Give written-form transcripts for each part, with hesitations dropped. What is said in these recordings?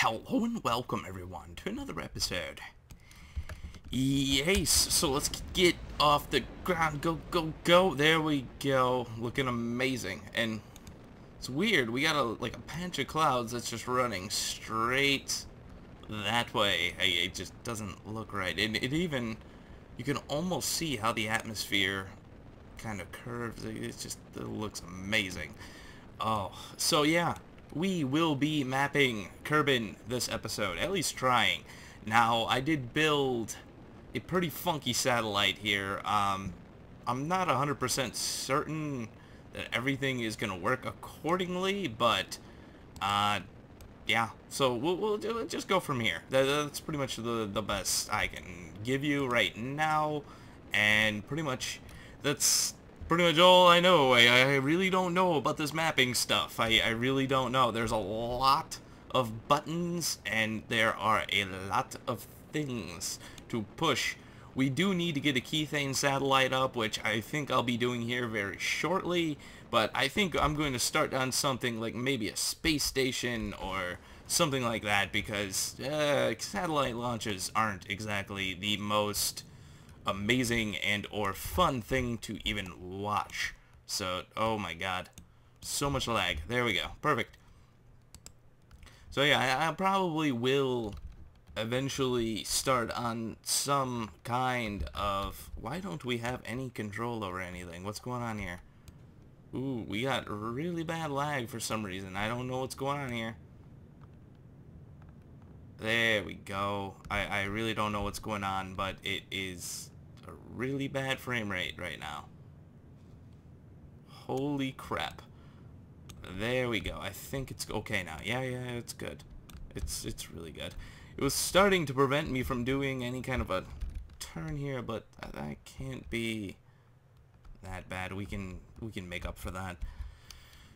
Hello and welcome everyone to another episode. Yes, so let's get off the ground. Go. There we go. Looking amazing. And it's weird. We got a patch of clouds that's just running straight that way. It just doesn't look right. And it even, you can almost see how the atmosphere kind of curves. It looks amazing. Oh, so yeah. We will be mapping Kerbin this episode, at least trying. Now, I did build a pretty funky satellite here. I'm not 100% certain that everything is going to work accordingly, but yeah. So we'll just go from here. That's pretty much the best I can give you right now, and pretty much that's pretty much all I know. I really don't know about this mapping stuff. I really don't know. There's a lot of buttons, and there are a lot of things to push. We do need to get a Kethane satellite up, which I think I'll be doing here very shortly, but I think I'm going to start on something like maybe a space station or something like that, because satellite launches aren't exactly the most amazing and or fun thing to even watch. So, oh my god, so much lag. There we go, perfect. So yeah, I probably will eventually start on some kind of, why don't we have any control over anything? What's going on here? Ooh, we got really bad lag for some reason. I don't know what's going on here. There we go. I really don't know what's going on, but it is a really bad frame rate right now. Holy crap. There we go. I think it's okay now. Yeah, it's good. It's really good. It was starting to prevent me from doing any kind of a turn here, but that can't be that bad. We can make up for that.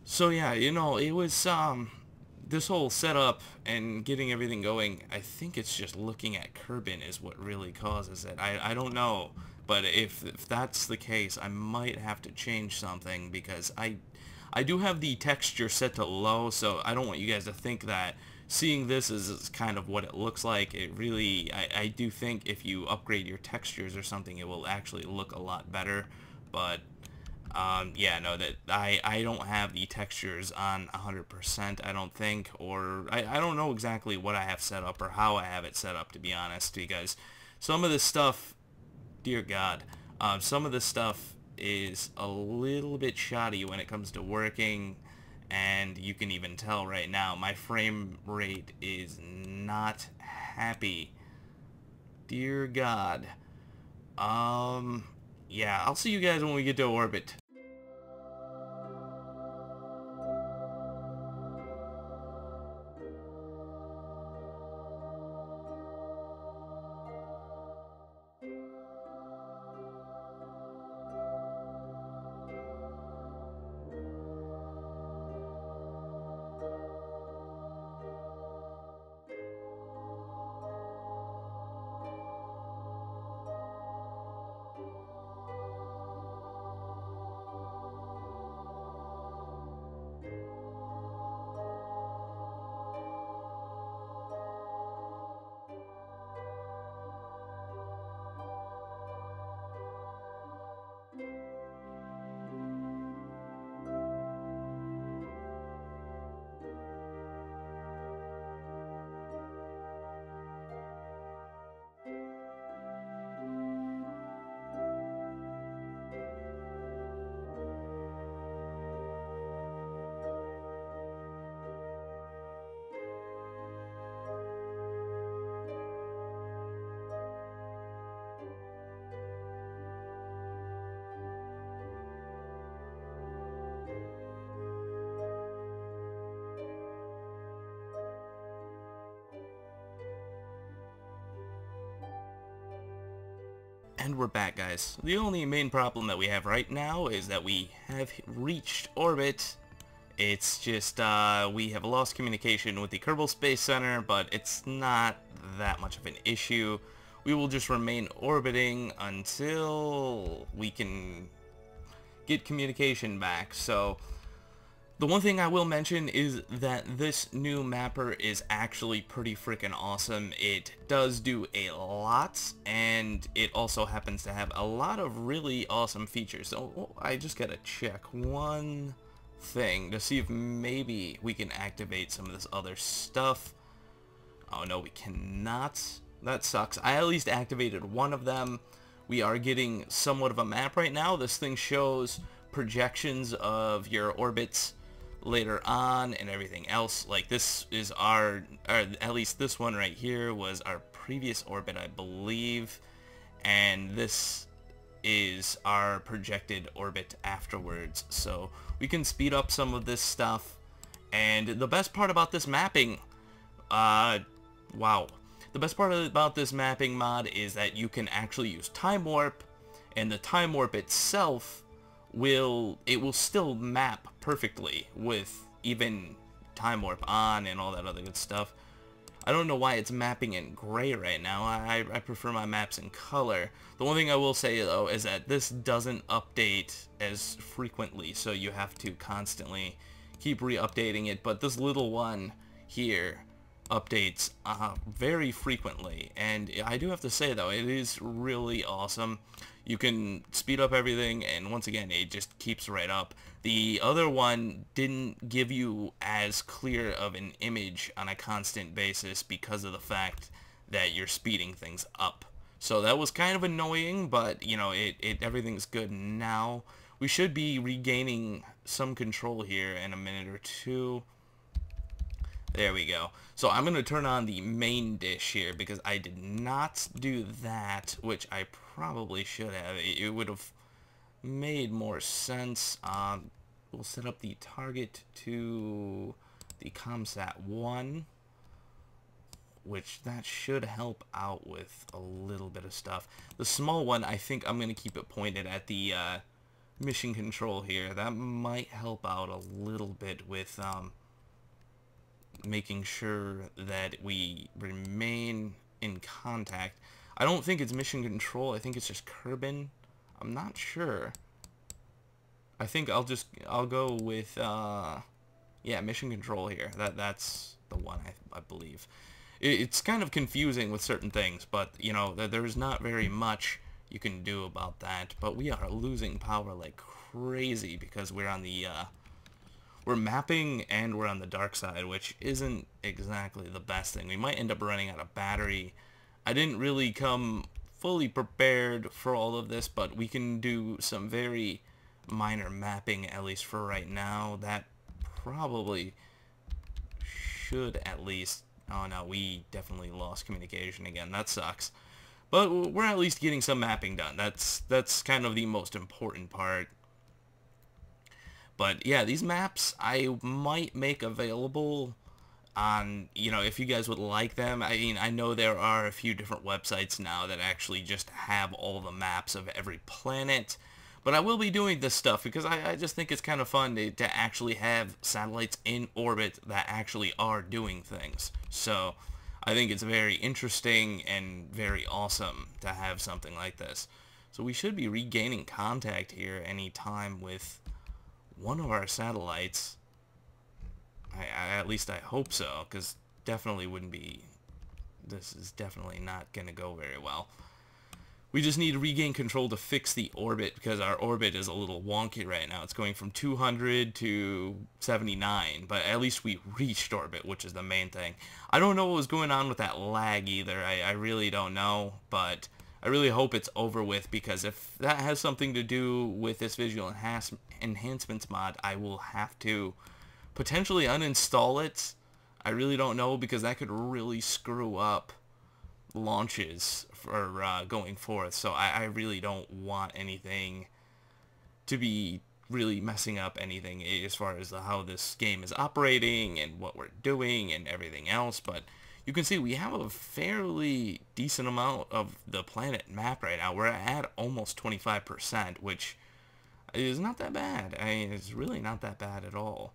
So yeah, you know, it was this whole setup and getting everything going, I think it's just looking at Kerbin is what really causes it. I don't know, but if that's the case, I might have to change something, because I do have the texture set to low, so I don't want you guys to think that seeing this is kind of what it looks like. It really, I do think if you upgrade your textures or something, it will actually look a lot better, but yeah, no, that I don't have the textures on 100%, I don't think, or I don't know exactly what I have set up or how I have it set up, to be honest, because some of this stuff, dear God, some of this stuff is a little bit shoddy when it comes to working, and you can even tell right now, my frame rate is not happy. Dear God. Yeah, I'll see you guys when we get to orbit. And we're back, guys. The only main problem that we have right now is that we have reached orbit. It's just we have lost communication with the Kerbal Space Center, but it's not that much of an issue. We will just remain orbiting until we can get communication back. So The one thing I will mention is that this new mapper is actually pretty freaking awesome. It does do a lot, and it also happens to have a lot of really awesome features. So I just gotta check one thing to see if maybe we can activate some of this other stuff. Oh no, we cannot. That sucks. I at least activated one of them. We are getting somewhat of a map right now. This thing shows projections of your orbits later on and everything else. Like, this is our, or at least this one right here was our previous orbit, I believe, and this is our projected orbit afterwards. So we can speed up some of this stuff. And the best part about this mapping, the best part about this mapping mod is that you can actually use Time Warp, and the Time Warp itself will still map perfectly with even Time Warp on and all that other good stuff. I don't know why it's mapping in gray right now. I prefer my maps in color. The one thing I will say though is that this doesn't update as frequently, so you have to constantly keep re-updating it, but this little one here updates very frequently. And I do have to say though, it is really awesome. You can speed up everything, and once again, it just keeps right up. The other one didn't give you as clear of an image on a constant basis because of the fact that you're speeding things up. So that was kind of annoying, but you know, everything's good now. We should be regaining some control here in a minute or two. There we go. So I'm going to turn on the main dish here because I did not do that, which I probably should have. It would have made more sense. We'll set up the target to the Comsat 1, which that should help out with a little bit of stuff. The small one, I think I'm going to keep it pointed at the mission control here. That might help out a little bit with making sure that we remain in contact. I don't think it's mission control. I think it's just Kerbin. I'm not sure. I think I'll go with yeah, mission control here. That's the one I believe. It's kind of confusing with certain things, but you know, there's not very much you can do about that. But we are losing power like crazy because we're on the we're mapping and we're on the dark side, which isn't exactly the best thing. We might end up running out of battery. I didn't really come fully prepared for all of this, but we can do some very minor mapping, at least for right now. That probably should at least... Oh no, we definitely lost communication again. That sucks. But we're at least getting some mapping done. That's kind of the most important part. But yeah, these maps I might make available on, you know, if you guys would like them. I mean, I know there are a few different websites now that actually just have all the maps of every planet. But I will be doing this stuff because I just think it's kind of fun to actually have satellites in orbit that actually are doing things. So I think it's very interesting and very awesome to have something like this. So we should be regaining contact here anytime with one of our satellites. At least I hope so, because definitely wouldn't be... This is definitely not going to go very well. We just need to regain control to fix the orbit, because our orbit is a little wonky right now. It's going from 200 to 79, but at least we reached orbit, which is the main thing. I don't know what was going on with that lag either. I really don't know, but I really hope it's over with, because if that has something to do with this visual enhancements mod, I will have to potentially uninstall it. I really don't know, because that could really screw up launches for going forth. So I really don't want anything to be really messing up anything as far as how this game is operating and what we're doing and everything else. But you can see we have a fairly decent amount of the planet map right now. We're at almost 25%, which is not that bad. I mean, it's really not that bad at all.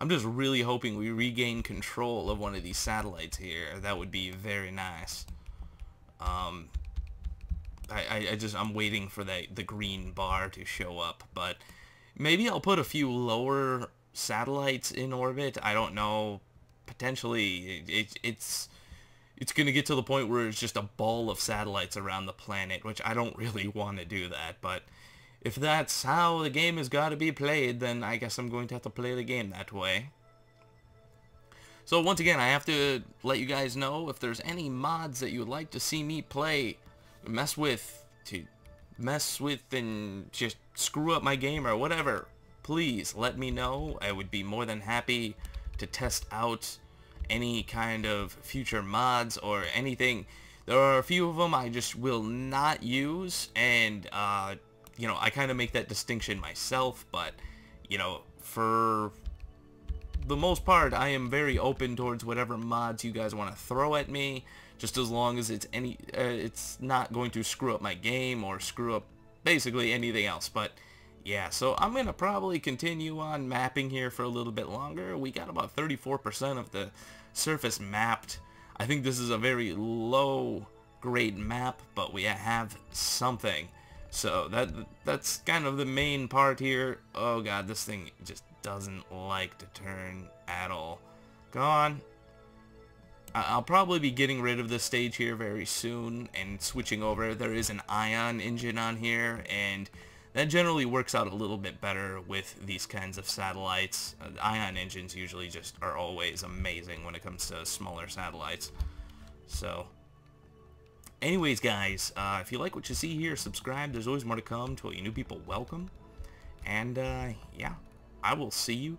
I'm just really hoping we regain control of one of these satellites here. That would be very nice. I'm waiting for the green bar to show up, but Maybe I'll put a few lower satellites in orbit. I don't know. Potentially, it's going to get to the point where it's just a ball of satellites around the planet, which I don't really want to do that. But if that's how the game has got to be played, then I guess I'm going to have to play the game that way. So once again, I have to let you guys know if there's any mods that you would like to see me play, mess with and just screw up my game or whatever, please let me know. I would be more than happy to test out any kind of future mods or anything. There are a few of them I just will not use, and you know, I kind of make that distinction myself, but you know, for the most part I am very open towards whatever mods you guys want to throw at me, just as long as it's not going to screw up my game or screw up basically anything else. But yeah, so I'm going to probably continue on mapping here for a little bit longer. We got about 34% of the surface mapped. I think this is a very low grade map, but we have something. So that's kind of the main part here. Oh god, this thing just doesn't like to turn at all. Go on. I'll probably be getting rid of this stage here very soon and switching over. There is an ion engine on here, and that generally works out a little bit better with these kinds of satellites. Ion engines usually just are always amazing when it comes to smaller satellites. So anyways guys, if you like what you see here, subscribe. There's always more to come. To all you new people, welcome. And yeah, I will see you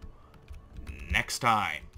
next time.